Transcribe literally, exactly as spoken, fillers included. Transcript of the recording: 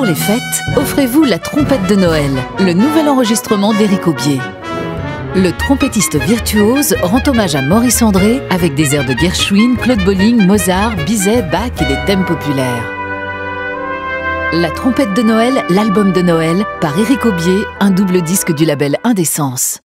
Pour les fêtes, offrez-vous la trompette de Noël, le nouvel enregistrement d'Éric Aubier. Le trompettiste virtuose rend hommage à Maurice André avec des airs de Gershwin, Claude Bolling, Mozart, Bizet, Bach et des thèmes populaires. La trompette de Noël, l'album de Noël, par Éric Aubier, un double disque du label Indésens.